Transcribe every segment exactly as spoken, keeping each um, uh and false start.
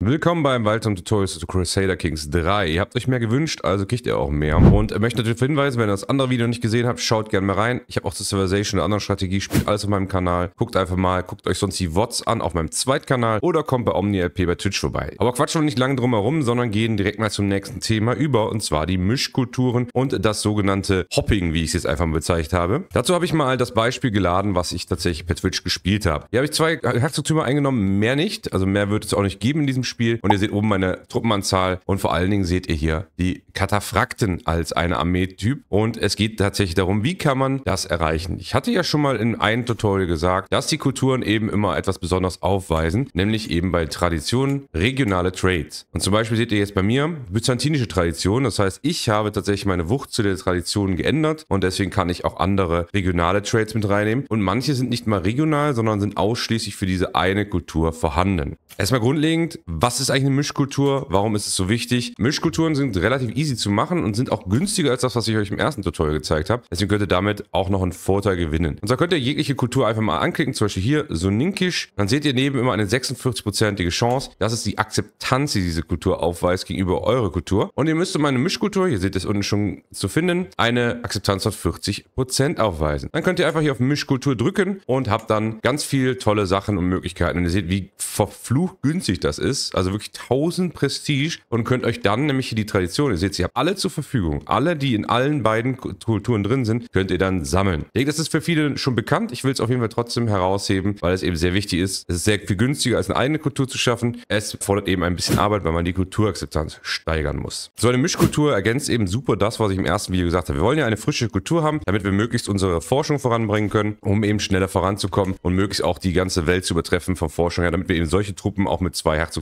Willkommen beim weiteren Tutorial zu Crusader Kings drei. Ihr habt euch mehr gewünscht, also kriegt ihr auch mehr. Und ich möchte natürlich hinweisen, wenn ihr das andere Video nicht gesehen habt, schaut gerne mal rein. Ich habe auch zu Civilization eine andere Strategie, spielt alles auf meinem Kanal. Guckt einfach mal, guckt euch sonst die V O Ds an auf meinem Zweitkanal oder kommt bei OmniLP bei Twitch vorbei. Aber quatschen wir nicht lange drum herum, sondern gehen direkt mal zum nächsten Thema über, und zwar die Mischkulturen und das sogenannte Hopping, wie ich es jetzt einfach mal bezeichnet habe. Dazu habe ich mal das Beispiel geladen, was ich tatsächlich per Twitch gespielt habe. Hier habe ich zwei Herzogtümer eingenommen, mehr nicht. Also mehr wird es auch nicht geben in diesem Spiel. Und ihr seht oben meine Truppenanzahl und vor allen Dingen seht ihr hier die Katafrakten als eine Armeetyp. Und es geht tatsächlich darum, wie kann man das erreichen. Ich hatte ja schon mal in einem Tutorial gesagt, dass die Kulturen eben immer etwas Besonderes aufweisen, nämlich eben bei Traditionen regionale Traits. Und zum Beispiel seht ihr jetzt bei mir byzantinische Tradition. Das heißt, ich habe tatsächlich meine Wucht zu der Tradition geändert und deswegen kann ich auch andere regionale Traits mit reinnehmen. Und manche sind nicht mal regional, sondern sind ausschließlich für diese eine Kultur vorhanden. Erstmal grundlegend, was ist eigentlich eine Mischkultur? Warum ist es so wichtig? Mischkulturen sind relativ easy zu machen und sind auch günstiger als das, was ich euch im ersten Tutorial gezeigt habe. Deswegen könnt ihr damit auch noch einen Vorteil gewinnen. Und da könnt ihr jegliche Kultur einfach mal anklicken, zum Beispiel hier Sunnistisch. Dann seht ihr neben immer eine sechsundvierzig prozentige Chance. Das ist die Akzeptanz, die diese Kultur aufweist gegenüber eurer Kultur. Und ihr müsst um eine Mischkultur, ihr seht es unten schon zu finden, eine Akzeptanz von vierzig Prozent aufweisen. Dann könnt ihr einfach hier auf Mischkultur drücken und habt dann ganz viele tolle Sachen und Möglichkeiten. Und ihr seht, wie verflucht günstig das ist. Also wirklich tausend Prestige und könnt euch dann nämlich hier die Tradition, ihr seht, ihr habt alle zur Verfügung. Alle, die in allen beiden Kulturen drin sind, könnt ihr dann sammeln. Ich denke, das ist für viele schon bekannt. Ich will es auf jeden Fall trotzdem herausheben, weil es eben sehr wichtig ist. Es ist sehr viel günstiger, als eine eigene Kultur zu schaffen. Es fordert eben ein bisschen Arbeit, weil man die Kulturakzeptanz steigern muss. So eine Mischkultur ergänzt eben super das, was ich im ersten Video gesagt habe. Wir wollen ja eine frische Kultur haben, damit wir möglichst unsere Forschung voranbringen können, um eben schneller voranzukommen und möglichst auch die ganze Welt zu übertreffen von Forschung her, damit wir eben solche Truppen auch mit zwei Herzog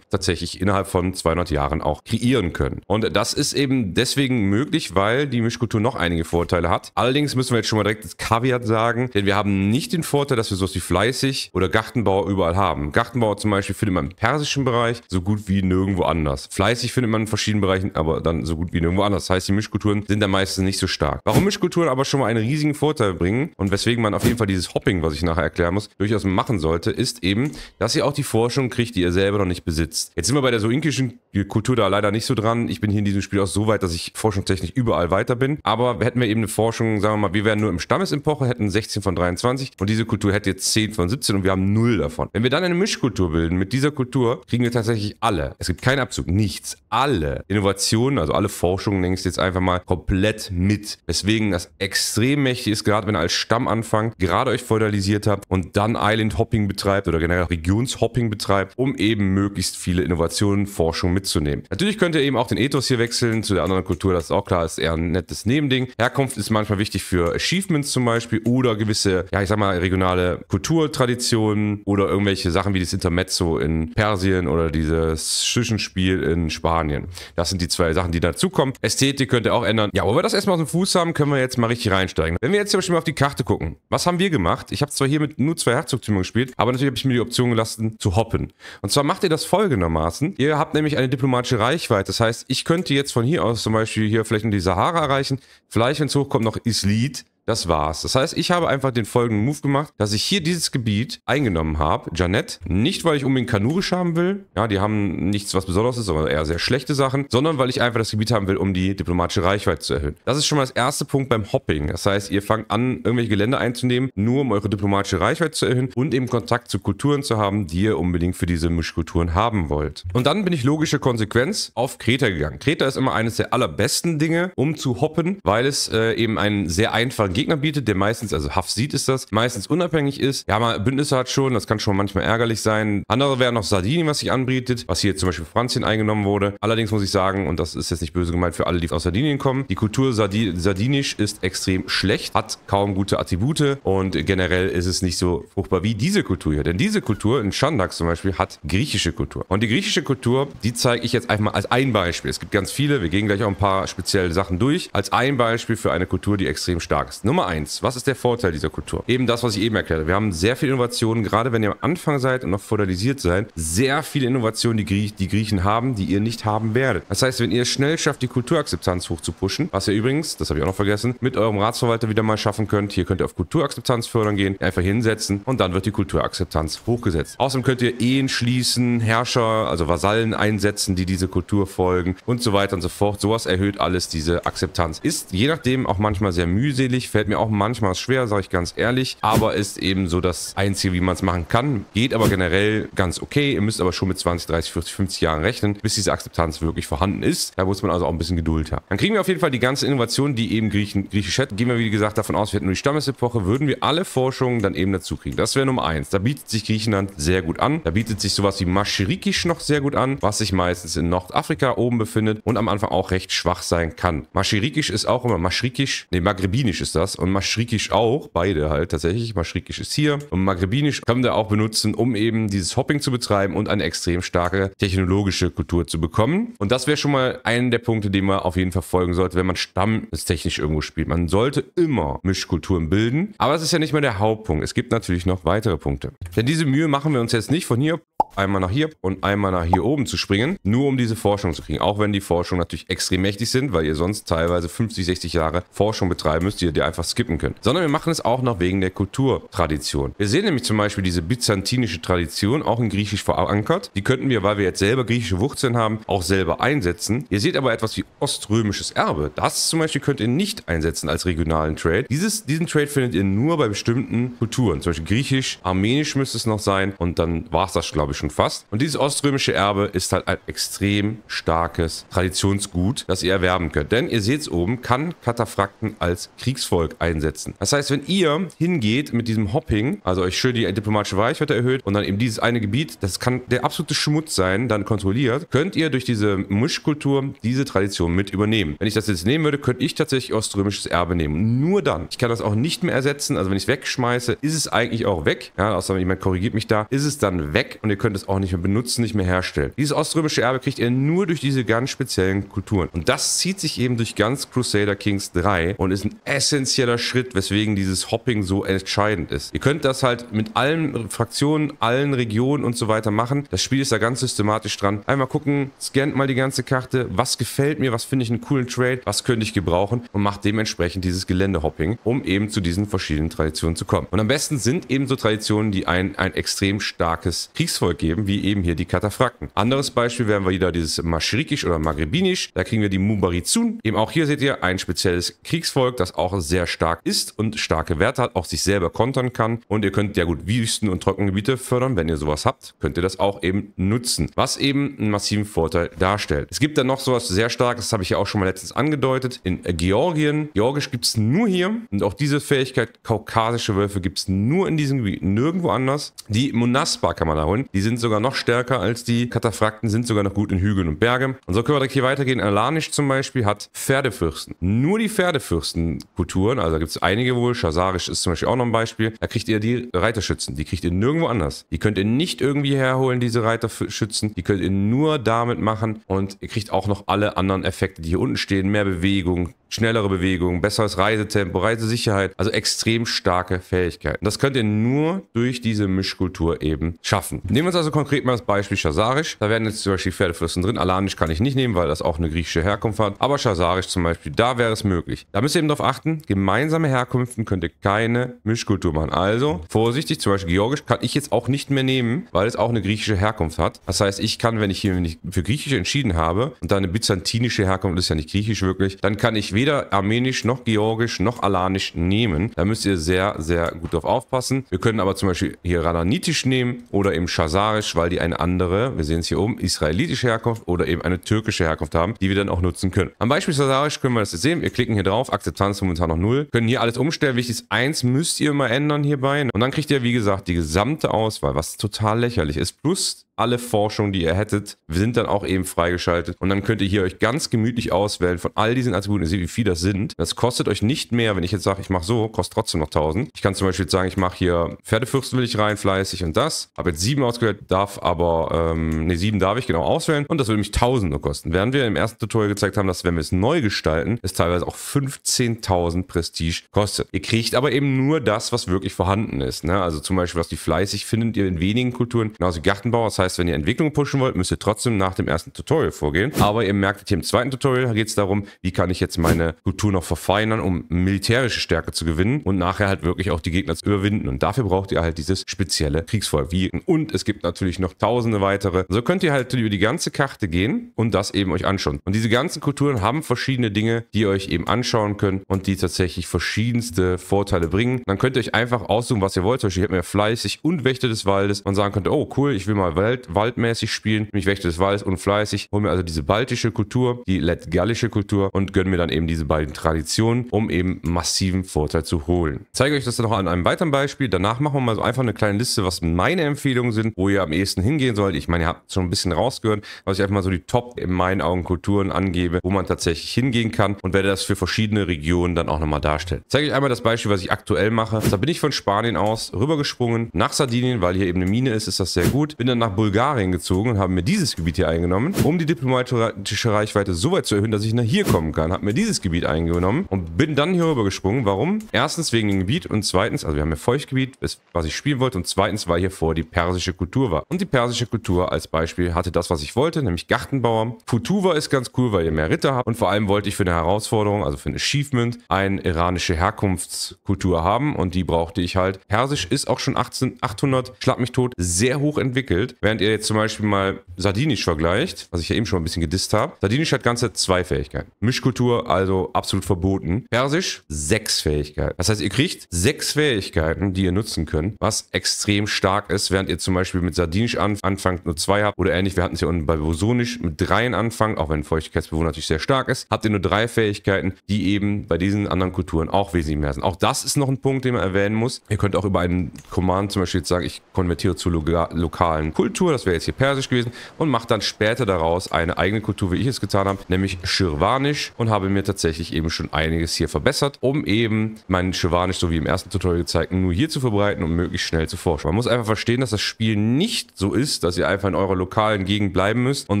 tatsächlich innerhalb von zweihundert Jahren auch kreieren können. Und das ist eben deswegen möglich, weil die Mischkultur noch einige Vorteile hat. Allerdings müssen wir jetzt schon mal direkt das Kaviar sagen, denn wir haben nicht den Vorteil, dass wir so wie fleißig oder Gartenbauer überall haben. Gartenbauer zum Beispiel findet man im persischen Bereich so gut wie nirgendwo anders. Fleißig findet man in verschiedenen Bereichen, aber dann so gut wie nirgendwo anders. Das heißt, die Mischkulturen sind da meistens nicht so stark. Warum Mischkulturen aber schon mal einen riesigen Vorteil bringen und weswegen man auf jeden Fall dieses Hopping, was ich nachher erklären muss, durchaus machen sollte, ist eben, dass ihr auch die Forschung kriegt, die ihr selber noch nicht besitzt. Jetzt sind wir bei der soinkischen Kultur da leider nicht so dran. Ich bin hier in diesem Spiel auch so weit, dass ich forschungstechnisch überall weiter bin. Aber hätten wir eben eine Forschung, sagen wir mal, wir wären nur im Stammesimport, hätten sechzehn von dreiundzwanzig und diese Kultur hätte jetzt zehn von siebzehn und wir haben null davon. Wenn wir dann eine Mischkultur bilden mit dieser Kultur, kriegen wir tatsächlich alle, es gibt keinen Abzug, nichts, alle Innovationen, also alle Forschungen, nenne ich es jetzt einfach mal, komplett mit. Weswegen das extrem mächtig ist, gerade wenn ihr als Stamm anfangt, gerade euch feudalisiert habt und dann Island Hopping betreibt oder generell Regionshopping betreibt, um eben möglichst viele Innovationen, Forschung mitzunehmen. Natürlich könnt ihr eben auch den Ethos hier wechseln zu der anderen Kultur, das ist auch klar, ist eher ein nettes Nebending. Herkunft ist manchmal wichtig für Achievements zum Beispiel oder gewisse, ja ich sag mal, regionale Kulturtraditionen oder irgendwelche Sachen wie das Intermezzo in Persien oder dieses Zwischenspiel in Spanien. Das sind die zwei Sachen, die dazukommen. Ästhetik könnt ihr auch ändern. Ja, wo wir das erstmal auf dem Fuß haben, können wir jetzt mal richtig reinsteigen. Wenn wir jetzt zum Beispiel mal auf die Karte gucken, was haben wir gemacht? Ich habe zwar hier mit nur zwei Herzogtümern gespielt, aber natürlich habe ich mir die Option gelassen, zu hoppen. Und zwar macht ihr das folgendermaßen. Ihr habt nämlich eine diplomatische Reichweite. Das heißt, ich könnte jetzt von hier aus zum Beispiel hier vielleicht nur die Sahara erreichen. Vielleicht, wenn es hochkommt, noch Islit. Das war's. Das heißt, ich habe einfach den folgenden Move gemacht, dass ich hier dieses Gebiet eingenommen habe, Janet. Nicht, weil ich unbedingt Kanurisch haben will. Ja, die haben nichts, was Besonderes ist, aber eher sehr schlechte Sachen. Sondern, weil ich einfach das Gebiet haben will, um die diplomatische Reichweite zu erhöhen. Das ist schon mal das erste Punkt beim Hopping. Das heißt, ihr fangt an, irgendwelche Gelände einzunehmen, nur um eure diplomatische Reichweite zu erhöhen und eben Kontakt zu Kulturen zu haben, die ihr unbedingt für diese Mischkulturen haben wollt. Und dann bin ich logische Konsequenz auf Kreta gegangen. Kreta ist immer eines der allerbesten Dinge, um zu hoppen, weil es äh, eben einen sehr einfachen Gegner bietet, der meistens, also Hafsid ist das, meistens unabhängig ist. Ja, mal Bündnisse hat schon, das kann schon manchmal ärgerlich sein. Andere wären noch Sardinien, was sich anbietet, was hier zum Beispiel Franzien eingenommen wurde. Allerdings muss ich sagen, und das ist jetzt nicht böse gemeint für alle, die aus Sardinien kommen, die Kultur Sardi Sardinisch ist extrem schlecht, hat kaum gute Attribute und generell ist es nicht so fruchtbar wie diese Kultur hier. Denn diese Kultur in Chandak zum Beispiel hat griechische Kultur. Und die griechische Kultur, die zeige ich jetzt einfach mal als ein Beispiel. Es gibt ganz viele, wir gehen gleich auch ein paar spezielle Sachen durch, als ein Beispiel für eine Kultur, die extrem stark ist. Nummer eins. Was ist der Vorteil dieser Kultur? Eben das, was ich eben erklärt habe. Wir haben sehr viele Innovationen, gerade wenn ihr am Anfang seid und noch feudalisiert seid, sehr viele Innovationen, die, Griech, die Griechen haben, die ihr nicht haben werdet. Das heißt, wenn ihr schnell schafft, die Kulturakzeptanz hoch zu pushen, was ihr übrigens, das habe ich auch noch vergessen, mit eurem Ratsverwalter wieder mal schaffen könnt. Hier könnt ihr auf Kulturakzeptanz fördern gehen, einfach hinsetzen und dann wird die Kulturakzeptanz hochgesetzt. Außerdem könnt ihr Ehen schließen, Herrscher, also Vasallen einsetzen, die diese Kultur folgen und so weiter und so fort. Sowas erhöht alles diese Akzeptanz. Ist je nachdem auch manchmal sehr mühselig, fällt mir auch manchmal schwer, sage ich ganz ehrlich, aber ist eben so das Einzige, wie man es machen kann. Geht aber generell ganz okay. Ihr müsst aber schon mit zwanzig, dreißig, vierzig, fünfzig Jahren rechnen, bis diese Akzeptanz wirklich vorhanden ist. Da muss man also auch ein bisschen Geduld haben. Dann kriegen wir auf jeden Fall die ganze Innovation, die eben Griechen, griechisch hätten. Gehen wir, wie gesagt, davon aus, wir hätten nur die Stammesepoche, würden wir alle Forschungen dann eben dazu kriegen. Das wäre Nummer eins. Da bietet sich Griechenland sehr gut an. Da bietet sich sowas wie Maschrikisch noch sehr gut an, was sich meistens in Nordafrika oben befindet und am Anfang auch recht schwach sein kann. Maschrikisch ist auch immer Maschrikisch, ne, Maghrebinisch ist das und Maschrikisch auch, beide halt tatsächlich. Maschrikisch ist hier und Maghrebinisch können wir auch benutzen, um eben dieses Hopping zu betreiben und eine extrem starke technologische Kultur zu bekommen. Und das wäre schon mal einen der Punkte, den man auf jeden Fall folgen sollte, wenn man stammestechnisch irgendwo spielt. Man sollte immer Mischkulturen bilden, aber es ist ja nicht mehr der Hauptpunkt. Es gibt natürlich noch weitere Punkte. Denn diese Mühe machen wir uns jetzt nicht von hier einmal nach hier und einmal nach hier oben zu springen, nur um diese Forschung zu kriegen. Auch wenn die Forschung natürlich extrem mächtig sind, weil ihr sonst teilweise fünfzig, sechzig Jahre Forschung betreiben müsst, die ihr dir einfach skippen könnt. Sondern wir machen es auch noch wegen der Kulturtradition. Wir sehen nämlich zum Beispiel diese byzantinische Tradition, auch in Griechisch verankert. Die könnten wir, weil wir jetzt selber griechische Wurzeln haben, auch selber einsetzen. Ihr seht aber etwas wie Oströmisches Erbe. Das zum Beispiel könnt ihr nicht einsetzen als regionalen Trade. Dieses, diesen Trade findet ihr nur bei bestimmten Kulturen. Zum Beispiel Griechisch, Armenisch müsste es noch sein und dann war es das, glaube ich, schon fast. Und dieses oströmische Erbe ist halt ein extrem starkes Traditionsgut, das ihr erwerben könnt. Denn ihr seht es oben, kann Katafrakten als Kriegsvolk einsetzen. Das heißt, wenn ihr hingeht mit diesem Hopping, also euch schön die diplomatische Reichweite erhöht und dann eben dieses eine Gebiet, das kann der absolute Schmutz sein, dann kontrolliert, könnt ihr durch diese Mischkultur diese Tradition mit übernehmen. Wenn ich das jetzt nehmen würde, könnte ich tatsächlich oströmisches Erbe nehmen. Nur dann. Ich kann das auch nicht mehr ersetzen. Also wenn ich es wegschmeiße, ist es eigentlich auch weg. Ja, außer jemand korrigiert mich da. Ist es dann weg und ihr könnt es auch nicht mehr benutzen, nicht mehr herstellen. Dieses oströmische Erbe kriegt ihr nur durch diese ganz speziellen Kulturen. Und das zieht sich eben durch ganz Crusader Kings drei und ist ein essentieller Schritt, weswegen dieses Hopping so entscheidend ist. Ihr könnt das halt mit allen Fraktionen, allen Regionen und so weiter machen. Das Spiel ist da ganz systematisch dran. Einmal gucken, scannt mal die ganze Karte, was gefällt mir, was finde ich einen coolen Trade, was könnte ich gebrauchen und macht dementsprechend dieses Geländehopping, um eben zu diesen verschiedenen Traditionen zu kommen. Und am besten sind eben so Traditionen, die ein, ein extrem starkes Kriegsvolk geben, wie eben hier die Katafrakten. Anderes Beispiel wären wir wieder dieses Maschrikisch oder Maghrebinisch. Da kriegen wir die Mubarizun. Eben auch hier seht ihr ein spezielles Kriegsvolk, das auch sehr stark ist und starke Werte hat, auch sich selber kontern kann. Und ihr könnt ja gut Wüsten und Trockengebiete fördern. Wenn ihr sowas habt, könnt ihr das auch eben nutzen, was eben einen massiven Vorteil darstellt. Es gibt dann noch sowas sehr starkes, das habe ich ja auch schon mal letztens angedeutet, in Georgien. Georgisch gibt es nur hier und auch diese Fähigkeit, kaukasische Wölfe, gibt es nur in diesem Gebiet, nirgendwo anders. Die Monaspa kann man da holen. Die sind sind sogar noch stärker als die Katafrakten, sind sogar noch gut in Hügeln und Bergen. Und so können wir direkt hier weitergehen. Alanisch zum Beispiel hat Pferdefürsten. Nur die Pferdefürstenkulturen, also da gibt es einige wohl. Chasarisch ist zum Beispiel auch noch ein Beispiel. Da kriegt ihr die Reiterschützen. Die kriegt ihr nirgendwo anders. Die könnt ihr nicht irgendwie herholen, diese Reiterschützen. Die könnt ihr nur damit machen. Und ihr kriegt auch noch alle anderen Effekte, die hier unten stehen. Mehr Bewegung, schnellere Bewegung, besseres Reisetempo, Reisesicherheit. Also extrem starke Fähigkeiten. Das könnt ihr nur durch diese Mischkultur eben schaffen. Nehmen wir uns also konkret mal das Beispiel Chasarisch. Da werden jetzt zum Beispiel Pferdefürsten drin. Alanisch kann ich nicht nehmen, weil das auch eine griechische Herkunft hat. Aber Chasarisch zum Beispiel, da wäre es möglich. Da müsst ihr eben darauf achten, gemeinsame Herkünften könnt ihr keine Mischkultur machen. Also vorsichtig, zum Beispiel Georgisch kann ich jetzt auch nicht mehr nehmen, weil es auch eine griechische Herkunft hat. Das heißt, ich kann, wenn ich hier für Griechisch entschieden habe und da eine byzantinische Herkunft ist, ja nicht griechisch wirklich, dann kann ich weder Armenisch noch Georgisch noch Alanisch nehmen. Da müsst ihr sehr, sehr gut drauf aufpassen. Wir können aber zum Beispiel hier Radhanitisch nehmen oder eben Chasarisch, weil die eine andere, wir sehen es hier oben, israelitische Herkunft oder eben eine türkische Herkunft haben, die wir dann auch nutzen können. Am Beispiel Chasarisch können wir das jetzt sehen. Wir klicken hier drauf, Akzeptanz momentan noch null. Können hier alles umstellen. Wichtig ist, eins müsst ihr immer ändern hierbei. Und dann kriegt ihr, wie gesagt, die gesamte Auswahl, was total lächerlich ist. Plus Alle Forschungen, die ihr hättet, sind dann auch eben freigeschaltet. Und dann könnt ihr hier euch ganz gemütlich auswählen von all diesen Attributen. Ihr seht, wie viel das sind. Das kostet euch nicht mehr, wenn ich jetzt sage, ich mache so, kostet trotzdem noch tausend. Ich kann zum Beispiel jetzt sagen, ich mache hier Pferdefürsten will ich rein, fleißig und das. Habe jetzt sieben ausgewählt, darf aber, ähm, ne, sieben darf ich genau auswählen. Und das würde mich tausend nur kosten. Während wir im ersten Tutorial gezeigt haben, dass wenn wir es neu gestalten, es teilweise auch fünfzehntausend Prestige kostet. Ihr kriegt aber eben nur das, was wirklich vorhanden ist. Ne? Also zum Beispiel, was die fleißig findet ihr in wenigen Kulturen. Genauso Gartenbau, das heißt, wenn ihr Entwicklung pushen wollt, müsst ihr trotzdem nach dem ersten Tutorial vorgehen. Aber ihr merkt, hier im zweiten Tutorial geht es darum, wie kann ich jetzt meine Kultur noch verfeinern, um militärische Stärke zu gewinnen und nachher halt wirklich auch die Gegner zu überwinden. Und dafür braucht ihr halt dieses spezielle Kriegsvolk. Und es gibt natürlich noch tausende weitere. So könnt ihr halt über die ganze Karte gehen und das eben euch anschauen. Und diese ganzen Kulturen haben verschiedene Dinge, die ihr euch eben anschauen könnt und die tatsächlich verschiedenste Vorteile bringen. Dann könnt ihr euch einfach aussuchen, was ihr wollt. Zum Beispiel, ich habe mir fleißig und Wächter des Waldes und sagen könnt, oh cool, ich will mal Welt waldmäßig spielen, mich Wächter des Waldes und fleißig, hole mir also diese baltische Kultur, die lettgallische Kultur und gönne mir dann eben diese beiden Traditionen, um eben massiven Vorteil zu holen. Ich zeige euch das dann noch an einem weiteren Beispiel. Danach machen wir mal so einfach eine kleine Liste, was meine Empfehlungen sind, wo ihr am ehesten hingehen sollt. Ich meine, ihr habt schon ein bisschen rausgehört, was ich einfach mal so die Top in meinen Augen Kulturen angebe, wo man tatsächlich hingehen kann und werde das für verschiedene Regionen dann auch nochmal darstellen. Ich zeige euch einmal das Beispiel, was ich aktuell mache. Da bin ich von Spanien aus rübergesprungen nach Sardinien, weil hier eben eine Mine ist, ist das sehr gut. Bin dann nach Bulgarien Bulgarien gezogen und haben mir dieses Gebiet hier eingenommen, um die diplomatische Reichweite so weit zu erhöhen, dass ich nach hier kommen kann. Habe mir dieses Gebiet eingenommen und bin dann hier rüber gesprungen. Warum? Erstens wegen dem Gebiet und zweitens, also wir haben hier Feuchtgebiet, was ich spielen wollte und zweitens, weil hier vor die persische Kultur war. Und die persische Kultur als Beispiel hatte das, was ich wollte, nämlich Gartenbauer. Futuva ist ganz cool, weil ihr mehr Ritter habt und vor allem wollte ich für eine Herausforderung, also für ein Achievement, eine iranische Herkunftskultur haben und die brauchte ich halt. Persisch ist auch schon achtzehn, achthundert, schlag mich tot, sehr hoch entwickelt, während ihr jetzt zum Beispiel mal Sardinisch vergleicht, was ich ja eben schon ein bisschen gedisst habe. Sardinisch hat ganze zwei Fähigkeiten. Mischkultur, also absolut verboten. Persisch, sechs Fähigkeiten. Das heißt, ihr kriegt sechs Fähigkeiten, die ihr nutzen könnt, was extrem stark ist, während ihr zum Beispiel mit Sardinisch anf anfangt, nur zwei habt. Oder ähnlich, wir hatten es hier unten bei Bosonisch mit dreien anfangen, auch wenn Feuchtigkeitsbewohner natürlich sehr stark ist, habt ihr nur drei Fähigkeiten, die eben bei diesen anderen Kulturen auch wesentlich mehr sind. Auch das ist noch ein Punkt, den man erwähnen muss. Ihr könnt auch über einen Command zum Beispiel jetzt sagen, ich konvertiere zu lo lokalen Kultur. Das wäre jetzt hier Persisch gewesen und macht dann später daraus eine eigene Kultur, wie ich es getan habe, nämlich Schirwanisch und habe mir tatsächlich eben schon einiges hier verbessert, um eben meinen Schirwanisch, so wie im ersten Tutorial gezeigt, nur hier zu verbreiten und möglichst schnell zu forschen. Man muss einfach verstehen, dass das Spiel nicht so ist, dass ihr einfach in eurer lokalen Gegend bleiben müsst und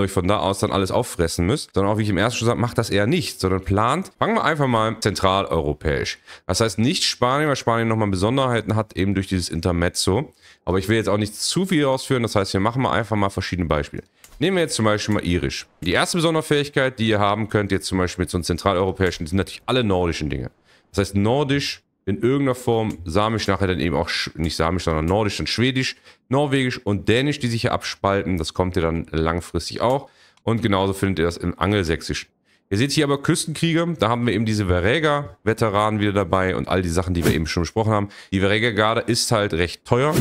euch von da aus dann alles auffressen müsst, sondern auch, wie ich im ersten schon gesagt habe, macht das eher nicht, sondern plant, fangen wir einfach mal zentraleuropäisch. Das heißt nicht Spanien, weil Spanien nochmal Besonderheiten hat, eben durch dieses Intermezzo. Aber ich will jetzt auch nicht zu viel ausführen, das heißt, wir machen mal einfach mal verschiedene Beispiele. Nehmen wir jetzt zum Beispiel mal Irisch. Die erste besondere Fähigkeit, die ihr haben könnt, jetzt zum Beispiel mit so einem zentraleuropäischen, sind natürlich alle nordischen Dinge. Das heißt, Nordisch in irgendeiner Form, Samisch nachher dann eben auch, nicht Samisch, sondern Nordisch, dann Schwedisch, Norwegisch und Dänisch, die sich hier abspalten. Das kommt ihr dann langfristig auch. Und genauso findet ihr das im Angelsächsischen. Ihr seht hier aber Küstenkrieger, da haben wir eben diese Waräger-Veteranen wieder dabei und all die Sachen, die wir eben schon besprochen haben. Die Waräger-Garde ist halt recht teuer,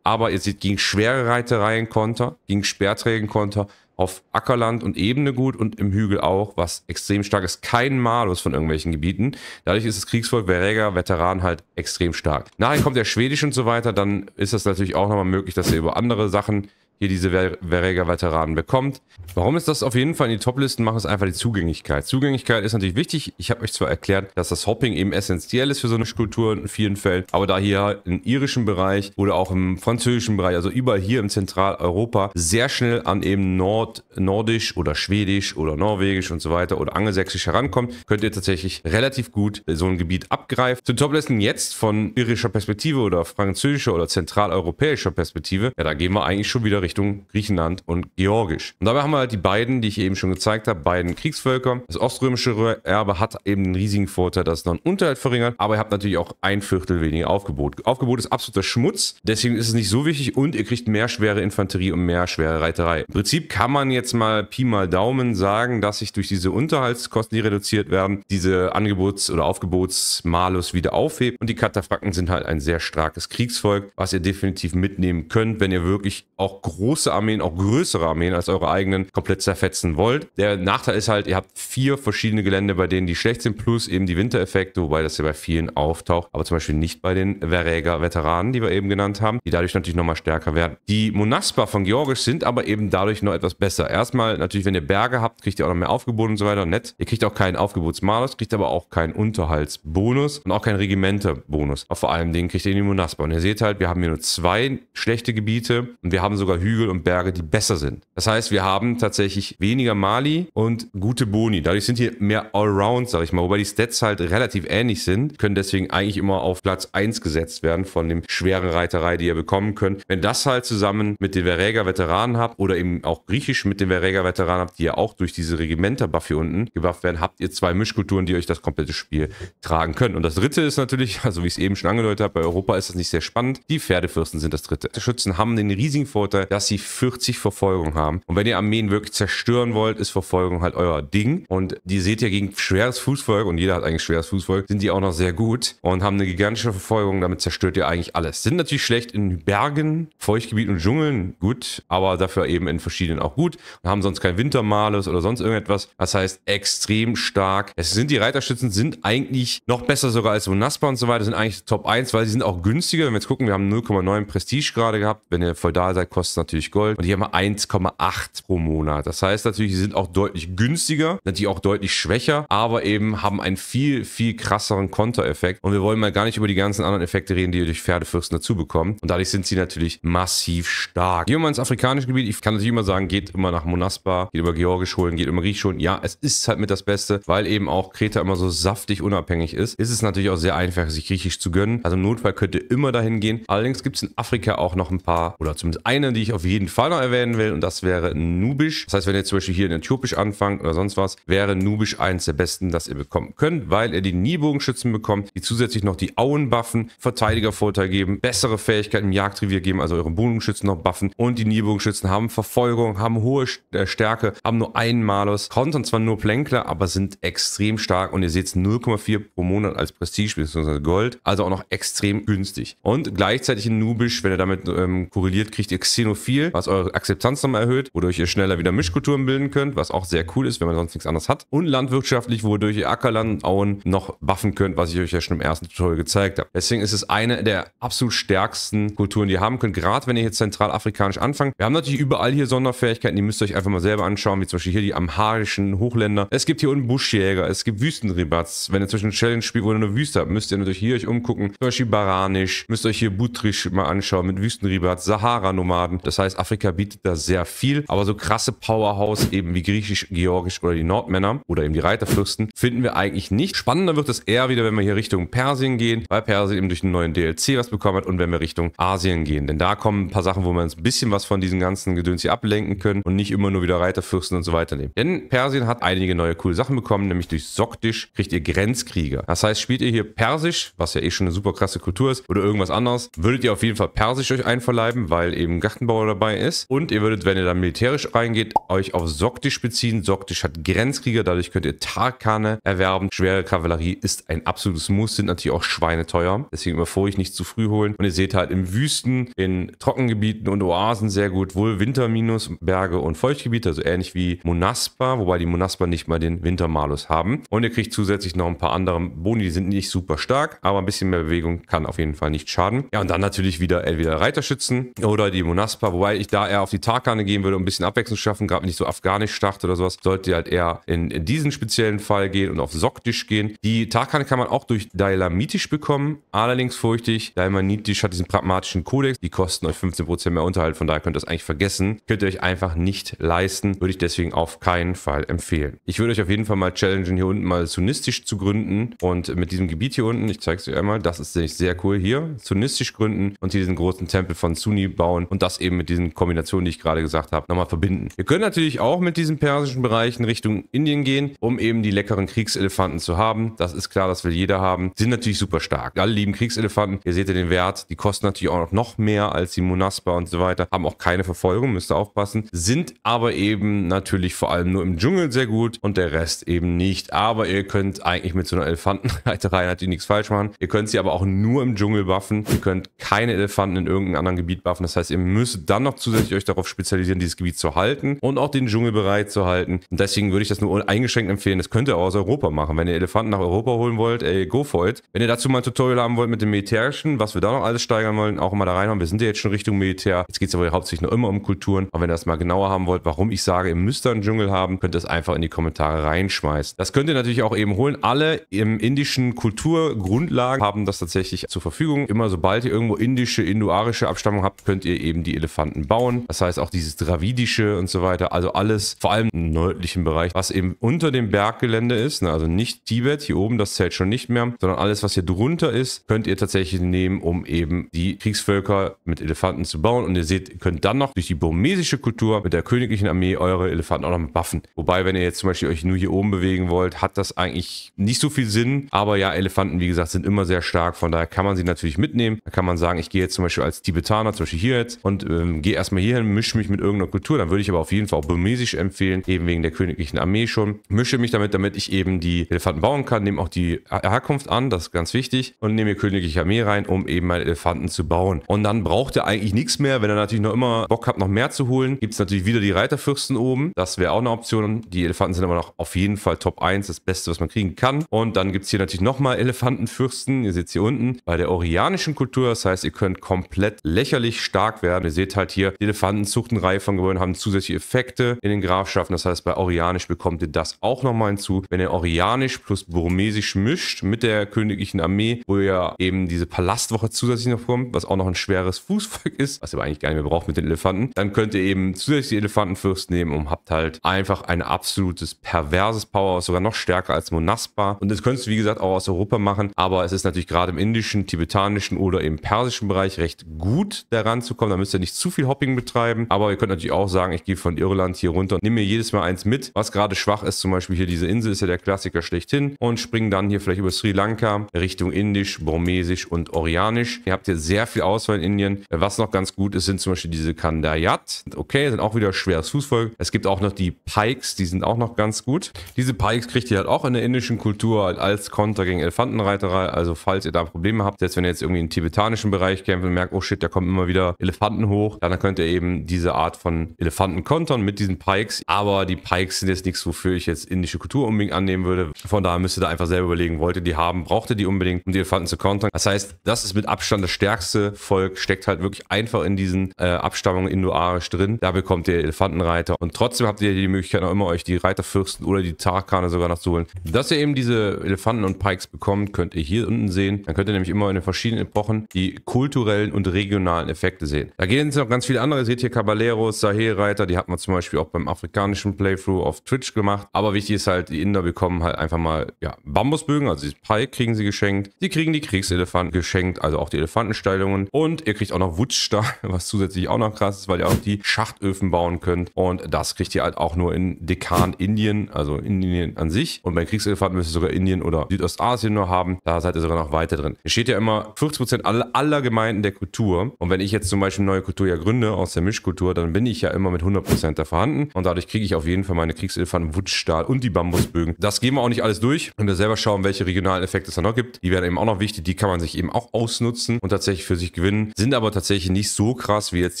aber ihr seht gegen schwere Reitereien Konter, gegen Speerträgen Konter, auf Ackerland und Ebene gut und im Hügel auch, was extrem stark ist. Kein Malus von irgendwelchen Gebieten. Dadurch ist das Kriegsvolk Waräger-Veteran halt extrem stark. Nachher kommt der Schwedisch und so weiter, dann ist das natürlich auch nochmal möglich, dass ihr über andere Sachen hier diese Waräger-Veteranen bekommt. Warum ist das auf jeden Fall in die Top-Listen machen, ist einfach die Zugänglichkeit. Zugänglichkeit ist natürlich wichtig. Ich habe euch zwar erklärt, dass das Hopping eben essentiell ist für so eine Kultur in vielen Fällen, aber da hier im irischen Bereich oder auch im französischen Bereich, also überall hier im Zentraleuropa, sehr schnell an eben Nord Nordisch oder Schwedisch oder Norwegisch und so weiter oder Angelsächsisch herankommt, könnt ihr tatsächlich relativ gut so ein Gebiet abgreifen. Zu den Top-Listen jetzt von irischer Perspektive oder französischer oder zentraleuropäischer Perspektive, ja, da gehen wir eigentlich schon wieder Richtung Griechenland und Georgisch. Und dabei haben wir halt die beiden, die ich eben schon gezeigt habe, beiden Kriegsvölker. Das Oströmische Erbe hat eben den riesigen Vorteil, dass es noch einen Unterhalt verringert, aber ihr habt natürlich auch ein Viertel weniger Aufgebot. Aufgebot ist absoluter Schmutz, deswegen ist es nicht so wichtig und ihr kriegt mehr schwere Infanterie und mehr schwere Reiterei. Im Prinzip kann man jetzt mal Pi mal Daumen sagen, dass sich durch diese Unterhaltskosten, die reduziert werden, diese Angebots- oder Aufgebotsmalus wieder aufhebt und die Katafrakten sind halt ein sehr starkes Kriegsvolk, was ihr definitiv mitnehmen könnt, wenn ihr wirklich auch groß große Armeen, auch größere Armeen als eure eigenen, komplett zerfetzen wollt. Der Nachteil ist halt, ihr habt vier verschiedene Gelände, bei denen die schlecht sind, plus eben die Wintereffekte, wobei das ja bei vielen auftaucht, aber zum Beispiel nicht bei den Waräger-Veteranen, die wir eben genannt haben, die dadurch natürlich nochmal stärker werden. Die Monaspa von Georgisch sind aber eben dadurch noch etwas besser. Erstmal natürlich, wenn ihr Berge habt, kriegt ihr auch noch mehr Aufgebot und so weiter, nett. Ihr kriegt auch keinen Aufgebotsmalus, kriegt aber auch keinen Unterhaltsbonus und auch keinen Regimente-Bonus. Aber vor allem den kriegt ihr in die Monaspa. Und ihr seht halt, wir haben hier nur zwei schlechte Gebiete und wir haben sogar Hügel und Berge, die besser sind. Das heißt, wir haben tatsächlich weniger Mali und gute Boni. Dadurch sind hier mehr Allround, sag ich mal, wobei die Stats halt relativ ähnlich sind, können deswegen eigentlich immer auf Platz eins gesetzt werden von dem schweren Reiterei, die ihr bekommen könnt. Wenn das halt zusammen mit den Waräger-Veteranen habt oder eben auch griechisch mit den Waräger-Veteranen habt, die ja auch durch diese Regimenter-Buff hier unten gebufft werden, habt ihr zwei Mischkulturen, die euch das komplette Spiel tragen können. Und das dritte ist natürlich, also wie ich es eben schon angedeutet habe, bei Europa ist das nicht sehr spannend. Die Pferdefürsten sind das dritte. Die Schützen haben den riesigen Vorteil, dass sie vierzig Verfolgung haben. Und wenn ihr Armeen wirklich zerstören wollt, ist Verfolgung halt euer Ding. Und die seht ihr gegen schweres Fußvolk, und jeder hat eigentlich schweres Fußvolk, sind die auch noch sehr gut und haben eine gigantische Verfolgung. Damit zerstört ihr eigentlich alles. Sind natürlich schlecht in Bergen, Feuchtgebieten und Dschungeln, gut, aber dafür eben in verschiedenen auch gut. Und haben sonst kein Wintermalus oder sonst irgendetwas. Das heißt, extrem stark. Es sind die Reiterschützen, sind eigentlich noch besser sogar als Monaspa und so weiter, sind eigentlich Top eins, weil sie sind auch günstiger. Wenn wir jetzt gucken, wir haben null Komma neun Prestige gerade gehabt. Wenn ihr feudal seid, kostet es natürlich Gold. Und hier haben wir eins Komma acht pro Monat. Das heißt natürlich, sie sind auch deutlich günstiger, natürlich auch deutlich schwächer, aber eben haben einen viel, viel krasseren Kontereffekt. Und wir wollen mal gar nicht über die ganzen anderen Effekte reden, die ihr durch Pferdefürsten dazu bekommt. Und dadurch sind sie natürlich massiv stark. Gehen wir mal ins afrikanische Gebiet. Ich kann natürlich immer sagen, geht immer nach Monaspa, geht über Georgisch holen, geht über Griechisch holen. Ja, es ist halt mit das Beste, weil eben auch Kreta immer so saftig unabhängig ist. Ist es natürlich auch sehr einfach, sich Griechisch zu gönnen. Also im Notfall könnt ihr immer dahin gehen. Allerdings gibt es in Afrika auch noch ein paar, oder zumindest eine, die ich auf jeden Fall noch erwähnen will, und das wäre Nubisch. Das heißt, wenn ihr zum Beispiel hier in Äthiopisch anfangt oder sonst was, wäre Nubisch eins der besten, das ihr bekommen könnt, weil ihr die Niebogenschützen bekommt, die zusätzlich noch die Auen buffen, Verteidigervorteil geben, bessere Fähigkeiten im Jagdrevier geben, also eure Bogenschützen noch buffen, und die Niebogenschützen haben Verfolgung, haben hohe Stärke, haben nur einen Malus, kontern zwar nur Plänkler, aber sind extrem stark, und ihr seht es null Komma vier pro Monat als Prestige bzw. Gold, also auch noch extrem günstig. Und gleichzeitig in Nubisch, wenn ihr damit ähm, korreliert, kriegt ihr Xenophil, was eure Akzeptanz nochmal erhöht, wodurch ihr schneller wieder Mischkulturen bilden könnt, was auch sehr cool ist, wenn man sonst nichts anderes hat. Und landwirtschaftlich, wodurch ihr Ackerland und Auen noch buffen könnt, was ich euch ja schon im ersten Tutorial gezeigt habe. Deswegen ist es eine der absolut stärksten Kulturen, die ihr haben könnt, gerade wenn ihr jetzt zentralafrikanisch anfangt. Wir haben natürlich überall hier Sonderfähigkeiten, die müsst ihr euch einfach mal selber anschauen, wie zum Beispiel hier die amharischen Hochländer. Es gibt hier unten Buschjäger, es gibt Wüstenribats. Wenn ihr zwischen Challenge spielt, wo ihr eine Wüste habt, müsst ihr natürlich hier euch umgucken. Zum Beispiel Baranisch, müsst ihr euch hier Butrisch mal anschauen mit Wüstenribats, Sahara-Nomaden. Das heißt, Afrika bietet da sehr viel, aber so krasse Powerhouse eben wie Griechisch, Georgisch oder die Nordmänner oder eben die Reiterfürsten finden wir eigentlich nicht. Spannender wird es eher wieder, wenn wir hier Richtung Persien gehen, weil Persien eben durch einen neuen D L C was bekommen hat, und wenn wir Richtung Asien gehen. Denn da kommen ein paar Sachen, wo wir uns ein bisschen was von diesen ganzen Gedöns hier ablenken können und nicht immer nur wieder Reiterfürsten und so weiter nehmen. Denn Persien hat einige neue coole Sachen bekommen, nämlich durch Sogdisch kriegt ihr Grenzkrieger. Das heißt, spielt ihr hier Persisch, was ja eh schon eine super krasse Kultur ist, oder irgendwas anderes, würdet ihr auf jeden Fall Persisch euch einverleiben, weil eben Gartenbauer dabei ist. Und ihr würdet, wenn ihr dann militärisch reingeht, euch auf Sogdisch beziehen. Sogdisch hat Grenzkrieger, dadurch könnt ihr Tarkane erwerben. Schwere Kavallerie ist ein absolutes Muss, sind natürlich auch schweineteuer. Deswegen immer vorher nicht zu früh holen. Und ihr seht halt im Wüsten, in Trockengebieten und Oasen sehr gut wohl Winterminus, Berge und Feuchtgebiete, also ähnlich wie Monaspa, wobei die Monaspa nicht mal den Wintermalus haben. Und ihr kriegt zusätzlich noch ein paar andere Boni, die sind nicht super stark, aber ein bisschen mehr Bewegung kann auf jeden Fall nicht schaden. Ja, und dann natürlich wieder entweder Reiterschützen oder die Monaspa, wobei ich da eher auf die Tarkane gehen würde, um ein bisschen Abwechslung zu schaffen, gerade nicht so afghanisch startet oder sowas, solltet ihr halt eher in, in diesen speziellen Fall gehen und auf Sogdisch gehen. Die Tarkane kann man auch durch Dailamitisch bekommen, allerdings furchtig. Dailamitisch hat diesen pragmatischen Kodex, die kosten euch fünfzehn Prozent mehr Unterhalt, von daher könnt ihr das eigentlich vergessen. Könnt ihr euch einfach nicht leisten, würde ich deswegen auf keinen Fall empfehlen. Ich würde euch auf jeden Fall mal challengen, hier unten mal Sunnistisch zu gründen, und mit diesem Gebiet hier unten, ich zeige es euch einmal, das ist nämlich sehr cool hier, Sunnistisch gründen und hier diesen großen Tempel von Sunni bauen und das eben mit diesen Kombinationen, die ich gerade gesagt habe, nochmal verbinden. Ihr könnt natürlich auch mit diesen persischen Bereichen Richtung Indien gehen, um eben die leckeren Kriegselefanten zu haben. Das ist klar, das will jeder haben. Sind natürlich super stark. Alle lieben Kriegselefanten. Ihr seht ja den Wert. Die kosten natürlich auch noch mehr als die Monaspa und so weiter. Haben auch keine Verfolgung, müsst ihr aufpassen. Sind aber eben natürlich vor allem nur im Dschungel sehr gut und der Rest eben nicht. Aber ihr könnt eigentlich mit so einer Elefantenreiterei natürlich nichts falsch machen. Ihr könnt sie aber auch nur im Dschungel buffen. Ihr könnt keine Elefanten in irgendeinem anderen Gebiet buffen. Das heißt, ihr müsst dann noch zusätzlich euch darauf spezialisieren, dieses Gebiet zu halten und auch den Dschungel bereit zu halten. Und deswegen würde ich das nur eingeschränkt empfehlen. Das könnt ihr auch aus Europa machen. Wenn ihr Elefanten nach Europa holen wollt, ey, go for it. Wenn ihr dazu mal ein Tutorial haben wollt mit dem Militärischen, was wir da noch alles steigern wollen, auch mal da reinhauen. Wir sind ja jetzt schon Richtung Militär. Jetzt geht es aber hauptsächlich noch immer um Kulturen. Aber wenn ihr das mal genauer haben wollt, warum ich sage, ihr müsst da einen Dschungel haben, könnt ihr es einfach in die Kommentare reinschmeißen. Das könnt ihr natürlich auch eben holen. Alle im indischen Kulturgrundlagen haben das tatsächlich zur Verfügung. Immer sobald ihr irgendwo indische, indoarische Abstammung habt, könnt ihr eben die Elefanten bauen. Das heißt auch dieses Dravidische und so weiter. Also alles, vor allem im nördlichen Bereich, was eben unter dem Berggelände ist. Ne? Also nicht Tibet, hier oben, das zählt schon nicht mehr, sondern alles, was hier drunter ist, könnt ihr tatsächlich nehmen, um eben die Kriegsvölker mit Elefanten zu bauen. Und ihr seht, ihr könnt dann noch durch die burmesische Kultur mit der königlichen Armee eure Elefanten auch noch buffen. Wobei, wenn ihr jetzt zum Beispiel euch nur hier oben bewegen wollt, hat das eigentlich nicht so viel Sinn. Aber ja, Elefanten, wie gesagt, sind immer sehr stark. Von daher kann man sie natürlich mitnehmen. Da kann man sagen, ich gehe jetzt zum Beispiel als Tibetaner, zum Beispiel hier jetzt, und ähm, gehe erstmal hier hin, mische mich mit irgendeiner Kultur. Dann würde ich aber auf jeden Fall auch burmesisch empfehlen, eben wegen der königlichen Armee schon. Mische mich damit, damit ich eben die Elefanten bauen kann. Nehme auch die Herkunft an, das ist ganz wichtig. Und nehme die königliche Armee rein, um eben meine Elefanten zu bauen. Und dann braucht ihr eigentlich nichts mehr. Wenn ihr natürlich noch immer Bock habt, noch mehr zu holen, gibt es natürlich wieder die Reiterfürsten oben. Das wäre auch eine Option. Die Elefanten sind aber noch auf jeden Fall Top eins, das Beste, was man kriegen kann. Und dann gibt es hier natürlich nochmal Elefantenfürsten. Ihr seht es hier unten bei der orianischen Kultur. Das heißt, ihr könnt komplett lächerlich stark werden. Ihr seht halt hier, die Elefanten zuchten Reihe von Gebäuden, haben zusätzliche Effekte in den Grafschaften. Das heißt, bei orianisch bekommt ihr das auch nochmal hinzu. Wenn ihr orianisch plus burmesisch mischt mit der königlichen Armee, wo ihr eben diese Palastwoche zusätzlich noch bekommt, was auch noch ein schweres Fußvolk ist, was ihr aber eigentlich gar nicht mehr braucht mit den Elefanten, dann könnt ihr eben zusätzlich die Elefantenfürsten nehmen und habt halt einfach ein absolutes perverses Power, sogar noch stärker als Monaspa. Und das könntest du, wie gesagt, auch aus Europa machen, aber es ist natürlich gerade im indischen, tibetanischen oder eben persischen Bereich recht gut daran zu kommen. Da müsst ihr nicht zu viel Hopping betreiben, aber ihr könnt natürlich auch sagen, ich gehe von Irland hier runter und nehme mir jedes Mal eins mit, was gerade schwach ist. Zum Beispiel hier diese Insel ist ja der Klassiker schlechthin, und springen dann hier vielleicht über Sri Lanka Richtung Indisch, Burmesisch und Orianisch. Ihr habt hier sehr viel Auswahl in Indien. Was noch ganz gut ist, sind zum Beispiel diese Kandayat. Okay, sind auch wieder schweres Fußvolk. Es gibt auch noch die Pikes, die sind auch noch ganz gut. Diese Pikes kriegt ihr halt auch in der indischen Kultur halt als Konter gegen Elefantenreiterei. Also falls ihr da Probleme habt, selbst wenn ihr jetzt irgendwie im tibetanischen Bereich kämpft und merkt, oh shit, da kommen immer wieder Elefanten hoch, dann könnt ihr eben diese Art von Elefanten kontern mit diesen Pikes. Aber die Pikes sind jetzt nichts, wofür ich jetzt indische Kultur unbedingt annehmen würde. Von daher müsst ihr da einfach selber überlegen, wollt ihr die haben, braucht ihr die unbedingt, um die Elefanten zu kontern. Das heißt, das ist mit Abstand das stärkste Volk, steckt halt wirklich einfach in diesen äh, Abstammungen indoarisch drin. Da bekommt ihr Elefantenreiter, und trotzdem habt ihr die Möglichkeit auch immer, euch die Reiterfürsten oder die Tarkane sogar noch zu holen. Dass ihr eben diese Elefanten und Pikes bekommt, könnt ihr hier unten sehen. Dann könnt ihr nämlich immer in den verschiedenen Epochen die kulturellen und regionalen Effekte sehen. Da gehen jetzt noch ganz viele andere. Ihr seht hier Caballeros, Sahel-Reiter, die hat man zum Beispiel auch beim afrikanischen Playthrough auf Twitch gemacht. Aber wichtig ist halt, die Inder bekommen halt einfach mal, ja, Bambusbögen, also die Pike kriegen sie geschenkt. Sie kriegen die Kriegselefanten geschenkt, also auch die Elefantensteilungen. Und ihr kriegt auch noch Wutzstahl, was zusätzlich auch noch krass ist, weil ihr auch die Schachtöfen bauen könnt. Und das kriegt ihr halt auch nur in Dekan Indien, also Indien an sich. Und bei Kriegselefanten müsst ihr sogar Indien oder Südostasien nur haben. Da seid ihr sogar noch weiter drin. Hier steht ja immer fünfzig Prozent aller, aller Gemeinden der Kultur. Und wenn ich jetzt zum Beispiel eine neue Kultur ja gründe aus der Mischkultur, dann bin ich ja immer mit hundert Prozent da vorhanden. Und dadurch kriege ich auf jeden Fall meine Kriegselefanten, Wutzstahl und die Bambusbögen. Das gehen wir auch nicht alles durch. Und wir selber schauen, welche regionalen Effekte es da noch gibt. Die werden eben auch noch wichtig. Die kann man sich eben auch ausnutzen und tatsächlich für sich gewinnen. Sind aber tatsächlich nicht so krass wie jetzt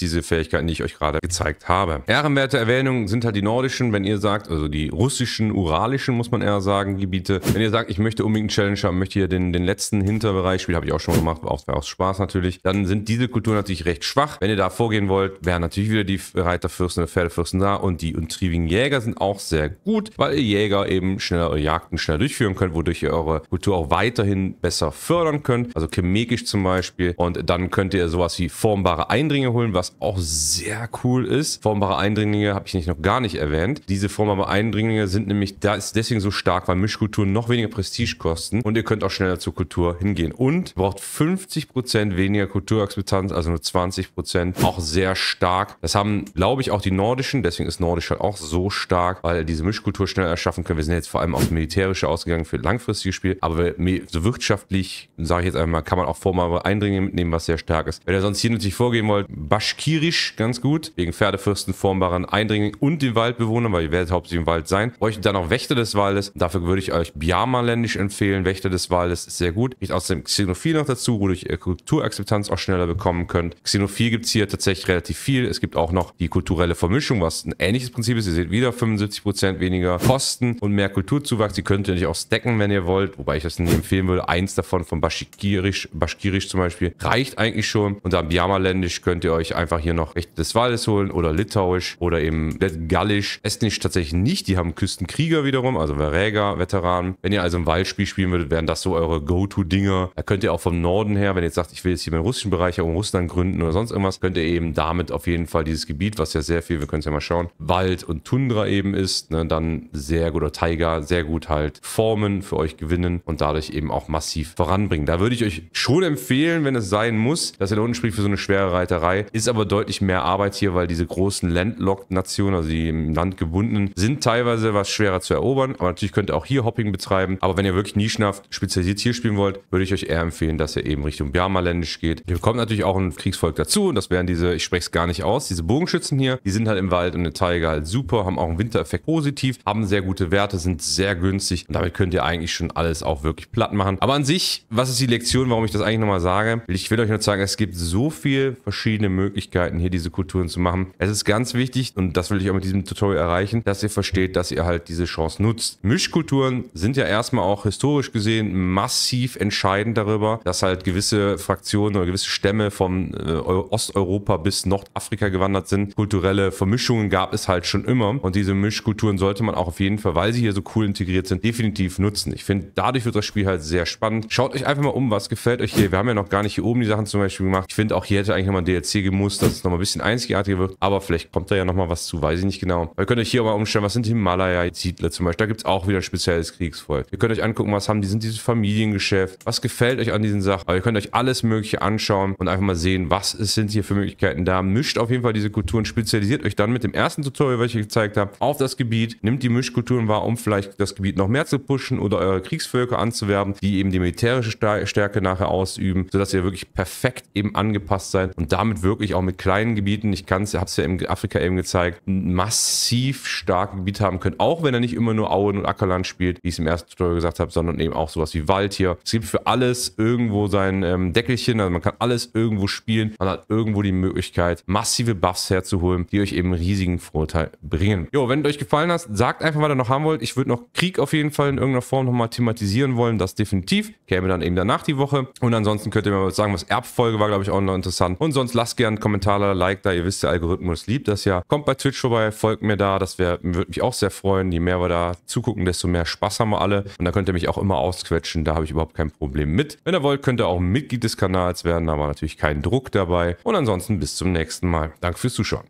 diese Fähigkeiten, die ich euch gerade gezeigt habe. Ehrenwerte Erwähnungen sind halt die nordischen, wenn ihr sagt, also die russischen, uralischen, muss man eher sagen, Gebiete. Wenn ihr sagt, ich möchte unbedingt einen Challenge haben, möchte hier den, den letzten Hinterbereich spielen, habe ich auch schon gemacht, auch aus Spaß natürlich, dann sind diese Kulturen natürlich recht schwach. Wenn ihr da vorgehen wollt, wären natürlich wieder die Reiterfürsten oder Pferdefürsten da, und die untriebigen Jäger sind auch sehr gut, weil ihr Jäger eben schneller Jagden schneller durchführen könnt, wodurch ihr eure Kultur auch weiterhin besser fördern könnt. Also Chemekisch zum Beispiel. Und dann könnt ihr sowas wie formbare Eindringlinge holen, was auch sehr cool ist. Formbare Eindringlinge habe ich nicht, noch gar nicht erwähnt. Diese formbare Eindringlinge sind nämlich, da ist deswegen so stark, weil Mischkulturen noch weniger Prestige kosten und ihr könnt auch schneller zur Kultur hingehen. Und braucht fünfzig Prozent weniger Kulturakzeptanz, also nur zwanzig Prozent. Auch sehr stark. Das haben, glaube ich, auch die Nordischen. Deswegen ist Nordisch halt auch so stark, weil diese Mischkultur schneller erschaffen können. Wir sind jetzt vor allem auf Militärische ausgegangen für langfristiges Spiel. Aber so wirtschaftlich, sage ich jetzt einmal, kann man auch formale Eindringlinge mitnehmen, was sehr stark ist. Wenn ihr sonst hier natürlich vorgehen wollt, Baschkirisch ganz gut, wegen Pferdefürsten, formbaren Eindringlingen und den Waldbewohnern, weil ihr werdet hauptsächlich im Wald sein. Bräuchte dann auch Wächter des Waldes. Dafür würde ich euch Bjarmaländisch empfehlen. Wächter des Waldes ist sehr gut. Kriegt aus dem Xenophil noch dazu, wodurch ihr Kulturakzeptanz auch schneller bekommen könnt. Xenophil gibt es hier tatsächlich relativ viel. Es gibt auch noch die kulturelle Vermischung, was ein ähnliches Prinzip ist. Ihr seht wieder fünfundsiebzig Prozent weniger Posten und mehr Kulturzuwachs. Die könnt ihr nicht auch stacken, wenn ihr wollt, wobei ich das nicht empfehlen würde. Eins davon von Baschkirisch, Baschkirisch zum Beispiel, reicht eigentlich schon. Und dann Bjarmaländisch könnt ihr euch einfach hier noch Wächter des Waldes holen oder Litauisch oder eben Gallisch. Estnisch tatsächlich nicht. Die haben Küstenkrieger wiederum, also Waräger-Veteranen. Wenn ihr also ein Waldspiel spielen würdet, wären das so eure Go-To-Dinger. Da könnt ihr auch vom Norden her, wenn ihr jetzt sagt, ich will jetzt hier meinen russischen Bereich um Russland gründen oder sonst irgendwas, könnt ihr eben damit auf jeden Fall dieses Gebiet, was ja sehr viel, wir können es ja mal schauen, Wald und Tundra eben ist, ne, dann sehr gut, oder Taiga, sehr gut halt formen, für euch gewinnen und dadurch eben auch massiv voranbringen. Da würde ich euch schon empfehlen, wenn es sein muss, dass ihr da unten spielt für so eine schwere Reiterei. Ist aber deutlich mehr Arbeit hier, weil diese großen Landlocked-Nationen, also die im Land gebundenen, sind teilweise was schwerer zu erobern. Aber natürlich könnt ihr auch hier Hopping betreiben. Aber wenn ihr wirklich nischenhaft spezialisiert hier spielen wollt, würde ich euch eher empfehlen, dass ihr eben Richtung Bjarmaländisch geht. Hier kommt natürlich auch ein Kriegsvolk dazu und das wären diese, ich spreche es gar nicht aus, diese Bogenschützen hier. Die sind halt im Wald und eine Taiga halt super, haben auch einen Wintereffekt positiv, haben sehr gute Werte, sind sehr günstig und damit könnt ihr eigentlich schon alles auch wirklich platt machen. Aber an sich, was ist die Lektion, warum ich das eigentlich nochmal sage? Ich will euch nur sagen, es gibt so viele verschiedene Möglichkeiten, hier diese Kulturen zu machen. Es ist ganz wichtig, und das will ich auch mit diesem Tutorial erreichen, dass ihr versteht, dass ihr halt diese Chance nutzt. Mischkulturen sind ja erstmal auch historisch gesehen massiv entscheidend darüber, dass halt gewisse Fraktionen oder gewisse Stämme von äh, Osteuropa bis Nordafrika gewandert sind. Kulturelle Vermischungen gab es halt schon immer und diese Mischkulturen sollte man auch auf jeden Fall, weil sie hier so cool integriert sind, definitiv nutzen. Ich finde, dadurch wird das Spiel halt sehr spannend. Schaut euch einfach mal um, was gefällt euch hier. Wir haben ja noch gar nicht hier oben die Sachen zum Beispiel gemacht. Ich finde auch, hier hätte eigentlich nochmal ein D L C gemusst, dass es nochmal ein bisschen einzigartiger wird, aber vielleicht kommt da ja nochmal was zu, weiß ich nicht genau. Aber ihr könnt euch hier auch mal umstellen, was sind die Himalaya-Siedler zum Beispiel. Da gibt es auch wieder ein spezielles Kriegsvolk. Ihr könnt euch angucken, was haben die, sind diese Familiengeschäft, was gefällt euch an diesen Sachen. Aber ihr könnt euch alles mögliche anschauen und einfach mal sehen, was es sind hier für Möglichkeiten da. Mischt auf jeden Fall diese Kulturen, spezialisiert euch dann mit dem ersten Tutorial, welches ich gezeigt habe, auf das Gebiet. Nimmt die Mischkulturen wahr, um vielleicht das Gebiet noch mehr zu pushen oder eure Kriegsvölker anzuwerben, die eben die militärische Stärke nachher ausüben, sodass ihr wirklich perfekt eben angepasst seid und damit wirklich auch mit kleinen Gebieten, ich kann es, habe es ja in Afrika eben gezeigt, ein massiv starkes Gebiet haben könnt, auch wenn er nicht immer nur Auen und Ackerland spielt, wie ich es im ersten Tutorial gesagt habe, sondern eben auch sowas wie Wald hier. Es gibt für alles irgendwo sein ähm, Deckelchen, also man kann alles irgendwo spielen, man hat irgendwo die Möglichkeit, massive Buffs herzuholen, die euch eben einen riesigen Vorteil bringen. Jo, wenn es euch gefallen hat, sagt einfach, was ihr noch haben wollt. Ich würde noch Krieg auf jeden Fall in irgendeiner Form nochmal thematisieren wollen, das definitiv. Käme dann eben danach die Woche. Und ansonsten könnt ihr mir mal sagen, was Erbfolge war, glaube ich, auch noch interessant. Und sonst lasst gerne einen Kommentar, einen Like da, ihr wisst, der Algorithmus liebt das ja. Kommt bei Twitch vorbei, folgt mir da, das wäre, würde mich auch sehr freuen. Je mehr wir da zugucken, desto mehr Spaß haben wir alle. Und da könnt ihr mich auch immer ausquetschen, da habe ich überhaupt kein Problem mit. Wenn ihr wollt, könnt ihr auch Mitglied des Kanals werden, da war natürlich kein Druck dabei. Und ansonsten bis zum nächsten Mal. Danke fürs Zuschauen.